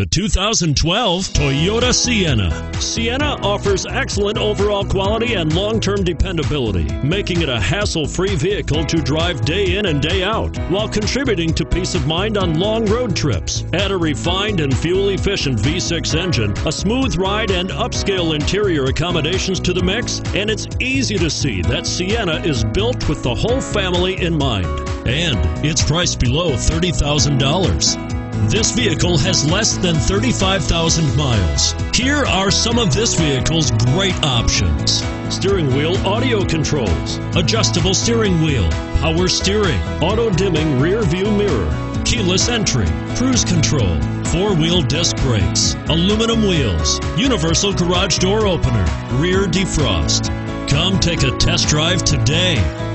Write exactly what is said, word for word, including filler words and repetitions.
The two thousand twelve Toyota Sienna. Sienna offers excellent overall quality and long-term dependability, making it a hassle-free vehicle to drive day in and day out, while contributing to peace of mind on long road trips. Add a refined and fuel-efficient V six engine, a smooth ride, and upscale interior accommodations to the mix, and it's easy to see that Sienna is built with the whole family in mind. And it's priced below thirty thousand dollars. This vehicle has less than thirty-five thousand miles. Here are some of this vehicle's great options: steering wheel audio controls, adjustable steering wheel, power steering, auto dimming rear view mirror, keyless entry, cruise control, four-wheel disc brakes, aluminum wheels, universal garage door opener, rear defrost. Come take a test drive today.